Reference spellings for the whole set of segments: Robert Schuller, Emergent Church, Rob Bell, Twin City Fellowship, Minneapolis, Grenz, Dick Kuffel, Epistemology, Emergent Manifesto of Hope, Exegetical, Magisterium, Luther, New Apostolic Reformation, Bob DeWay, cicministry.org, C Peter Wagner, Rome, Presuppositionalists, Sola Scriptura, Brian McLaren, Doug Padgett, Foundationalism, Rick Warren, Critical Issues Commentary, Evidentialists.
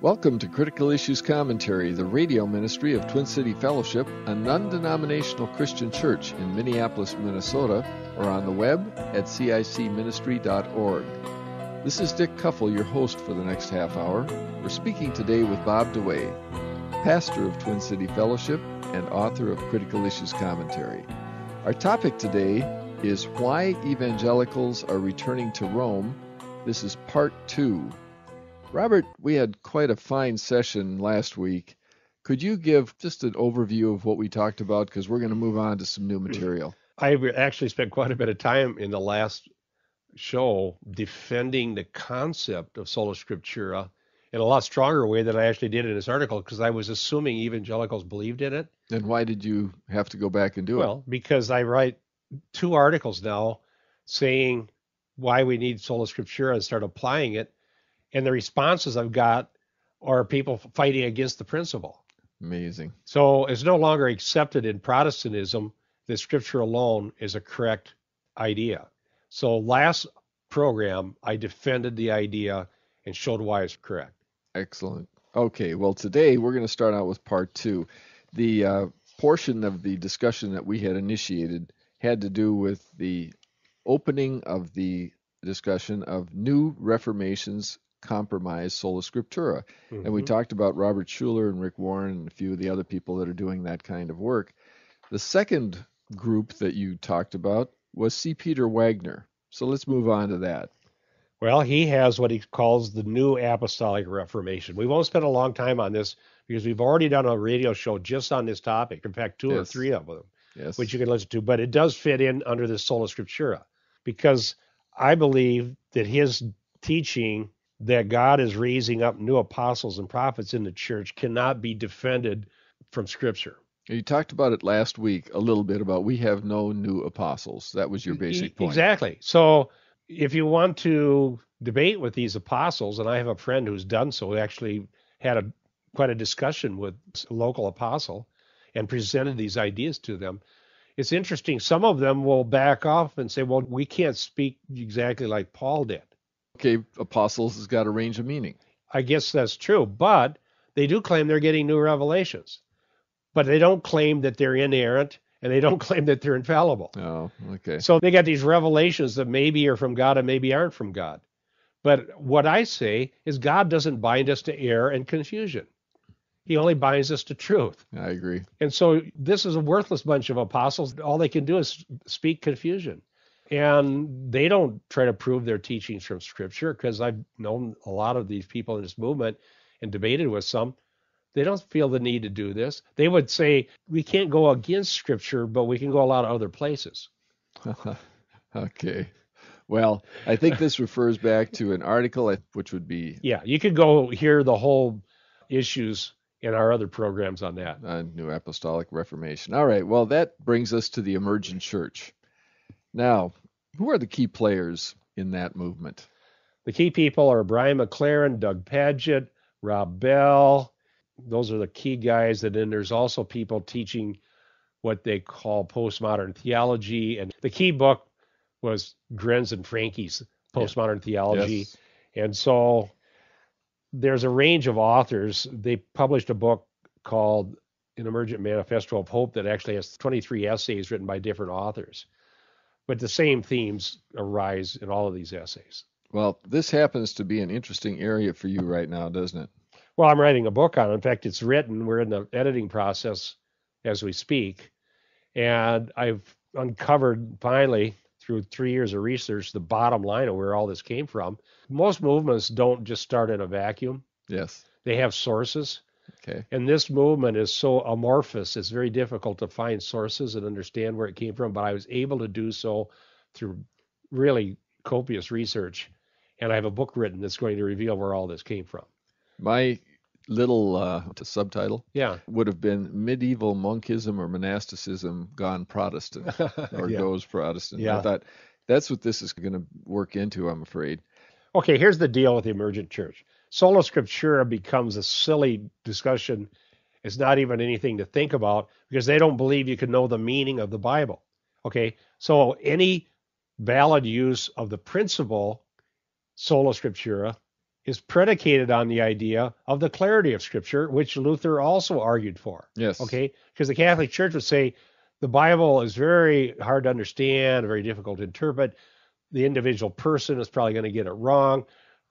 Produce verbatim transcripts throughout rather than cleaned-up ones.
Welcome to Critical Issues Commentary, the radio ministry of Twin City Fellowship, a non-denominational Christian church in Minneapolis, Minnesota, or on the web at c i c ministry dot org. This is Dick Kuffel, your host for the next half hour. We're speaking today with Bob DeWay, pastor of Twin City Fellowship and author of Critical Issues Commentary. Our topic today is Why Evangelicals Are Returning to Rome. This is part two. Robert, we had quite a fine session last week. Could you give just an overview of what we talked about? Because we're going to move on to some new material. I actually spent quite a bit of time in the last show defending the concept of Sola Scriptura in a lot stronger way than I actually did in this article, because I was assuming evangelicals believed in it. And why did you have to go back and do it? Well, because I write two articles now saying why we need Sola Scriptura and start applying it. And the responses I've got are people fighting against the principle. Amazing. So it's no longer accepted in Protestantism that Scripture alone is a correct idea. So last program, I defended the idea and showed why it's correct. Excellent. Okay, well, today we're going to start out with part two. The uh, portion of the discussion that we had initiated had to do with the opening of the discussion of New Reformation's compromise Sola Scriptura. Mm-hmm. And we talked about Robert Schuller and Rick Warren and a few of the other people that are doing that kind of work. The second group that you talked about was C Peter Wagner. So let's move on to that. Well, he has what he calls the New Apostolic Reformation. We won't spend a long time on this because we've already done a radio show just on this topic. In fact, two yes. or three of them, yes. which you can listen to. But it does fit in under this Sola Scriptura, because I believe that his teaching that God is raising up new apostles and prophets in the church cannot be defended from Scripture. You talked about it last week a little bit about we have no new apostles. That was your basic point. Exactly. So if you want to debate with these apostles, and I have a friend who's done so, who actually had a quite a discussion with a local apostle and presented these ideas to them, it's interesting. Some of them will back off and say, well, we can't speak exactly like Paul did. Okay, apostles has got a range of meaning. I guess that's true, but they do claim they're getting new revelations. But they don't claim that they're inerrant, and they don't claim that they're infallible. Oh, okay. So they got these revelations that maybe are from God and maybe aren't from God. But what I say is God doesn't bind us to error and confusion. He only binds us to truth. I agree. And so this is a worthless bunch of apostles. All they can do is speak confusion. And they don't try to prove their teachings from Scripture, because I've known a lot of these people in this movement and debated with some. They don't feel the need to do this. They would say, we can't go against Scripture, but we can go a lot of other places. Okay. Well, I think this refers back to an article, which would be... Yeah, you could go hear the whole issues in our other programs on that. Uh, New Apostolic Reformation. All right, well, that brings us to the Emergent Church. Now, who are the key players in that movement? The key people are Brian McLaren, Doug Padgett, Rob Bell. Those are the key guys. And then there's also people teaching what they call postmodern theology. And the key book was Grenz and Frankie's Postmodern yeah. Theology. Yes. And so there's a range of authors. They published a book called An Emergent Manifesto of Hope that actually has twenty-three essays written by different authors. But the same themes arise in all of these essays. Well, this happens to be an interesting area for you right now, doesn't it? Well, I'm writing a book on it. In fact, it's written. We're in the editing process as we speak. And I've uncovered, finally, through three years of research, the bottom line of where all this came from. Most movements don't just start in a vacuum. Yes. They have sources. Okay. And this movement is so amorphous, it's very difficult to find sources and understand where it came from, but I was able to do so through really copious research, and I have a book written that's going to reveal where all this came from. My little uh, subtitle yeah. would have been Medieval Monkism or Monasticism Gone Protestant, or yeah. Goes Protestant. Yeah. I thought that's what this is going to work into, I'm afraid. Okay, here's the deal with the Emergent Church. Sola Scriptura becomes a silly discussion. It's not even anything to think about, because they don't believe you can know the meaning of the Bible. Okay, so any valid use of the principle Sola Scriptura is predicated on the idea of the clarity of Scripture, which Luther also argued for. Yes. Okay? Because the Catholic Church would say the Bible is very hard to understand, very difficult to interpret. The individual person is probably going to get it wrong.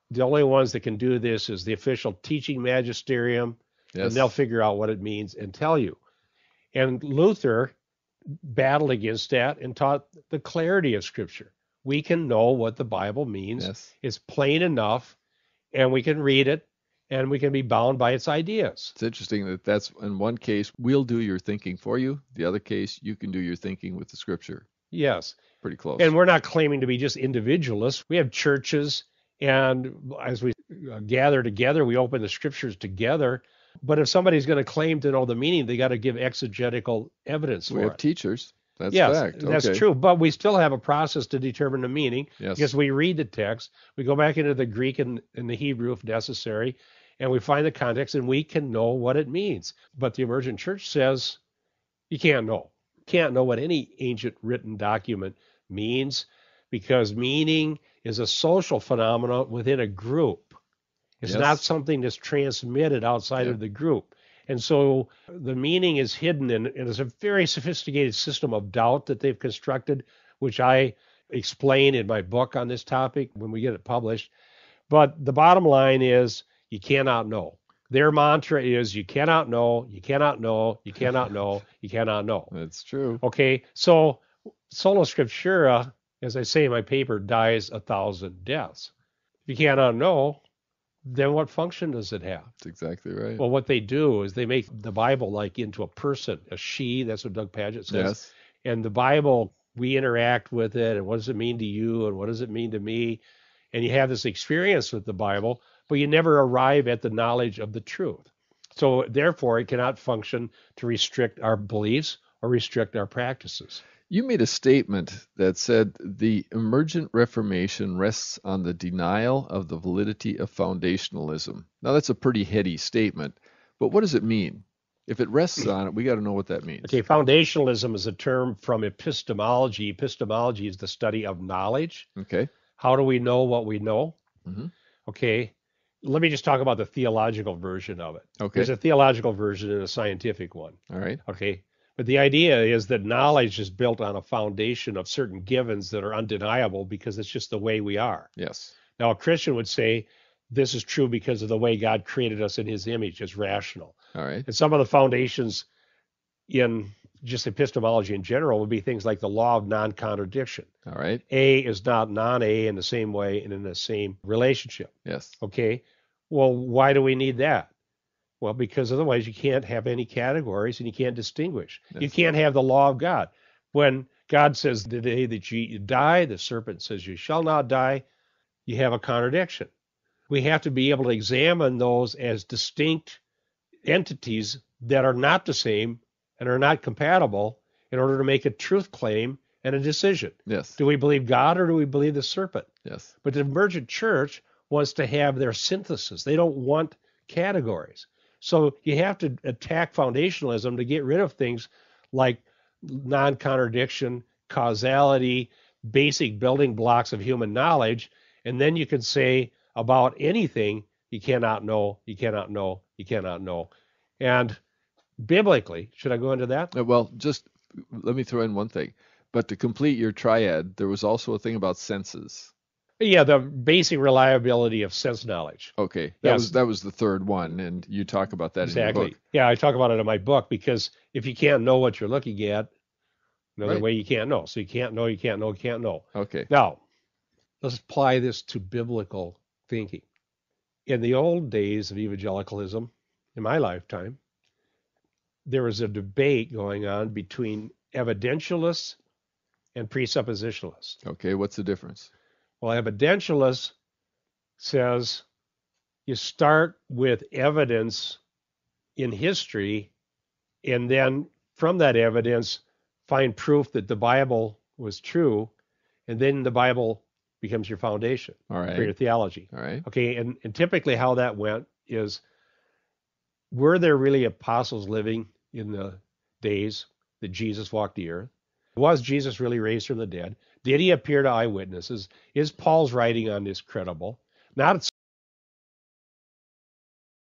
The only ones that can do this is the official teaching magisterium, yes. and they'll figure out what it means and tell you. And Luther battled against that and taught the clarity of Scripture. We can know what the Bible means. Yes. It's plain enough, and we can read it, and we can be bound by its ideas. It's interesting that that's, in one case, we'll do your thinking for you. The other case, you can do your thinking with the Scripture. Yes. Pretty close. And we're not claiming to be just individualists. We have churches, and as we gather together, we open the Scriptures together. But if somebody's going to claim to know the meaning, they got to give exegetical evidence for it. We have teachers. That's yes, fact. Yes, that's okay. true. But we still have a process to determine the meaning yes. because we read the text. We go back into the Greek and, and the Hebrew if necessary, and we find the context, and we can know what it means. But the Emergent Church says you can't know. You can't know what any ancient written document means because meaning is a social phenomenon within a group. It's yes. not something that's transmitted outside yeah. of the group. And so the meaning is hidden, and it's a very sophisticated system of doubt that they've constructed, which I explain in my book on this topic when we get it published. But the bottom line is you cannot know. Their mantra is you cannot know, you cannot know, you cannot know, you cannot know. That's true. Okay, so Sola Scriptura, as I say in my paper, dies a thousand deaths. If you cannot know, then what function does it have? That's exactly right. Well, what they do is they make the Bible like into a person, a she. That's what Doug Padgett says. Yes. And the Bible, we interact with it. And what does it mean to you? And what does it mean to me? And you have this experience with the Bible, but you never arrive at the knowledge of the truth. So therefore, it cannot function to restrict our beliefs or restrict our practices. You made a statement that said the emergent Reformation rests on the denial of the validity of foundationalism. Now, that's a pretty heady statement, but what does it mean? If it rests on it, we got to know what that means. Okay, foundationalism is a term from epistemology. Epistemology is the study of knowledge. Okay. How do we know what we know? Mm-hmm. Okay. Let me just talk about the theological version of it. Okay. There's a theological version and a scientific one. All right. Okay. But the idea is that knowledge is built on a foundation of certain givens that are undeniable because it's just the way we are. Yes. Now, a Christian would say this is true because of the way God created us in his image. It's rational. All right. And some of the foundations in just epistemology in general would be things like the law of non-contradiction. All right. A is not non-A in the same way and in the same relationship. Yes. Okay. Well, why do we need that? Well, because otherwise you can't have any categories and you can't distinguish. That's you can't right. have the law of God. When God says the day that you die, the serpent says you shall not die, you have a contradiction. We have to be able to examine those as distinct entities that are not the same and are not compatible in order to make a truth claim and a decision. Yes. Do we believe God or do we believe the serpent? Yes. But the Emergent Church wants to have their synthesis. They don't want categories. So you have to attack foundationalism to get rid of things like non-contradiction, causality, basic building blocks of human knowledge, and then you can say about anything, you cannot know, you cannot know, you cannot know. And biblically, should I go into that? Well, just let me throw in one thing. But to complete your triad, there was also a thing about senses. Yeah, the basic reliability of sense knowledge. Okay, that yes. was that was the third one, and you talk about that exactly. in your book. Yeah, I talk about it in my book because if you can't know what you're looking at, another right. way you can't know. So you can't know, you can't know, you can't know. Okay. Now, let's apply this to biblical thinking. In the old days of evangelicalism, in my lifetime, there was a debate going on between evidentialists and presuppositionalists. Okay, what's the difference? Well, evidentialist says you start with evidence in history and then from that evidence find proof that the Bible was true, and then the Bible becomes your foundation All right. for your theology. All right. Okay, and, and typically how that went is, were there really apostles living in the days that Jesus walked the earth? Was Jesus really raised from the dead? Did he appear to eyewitnesses? Is Paul's writing on this credible? Not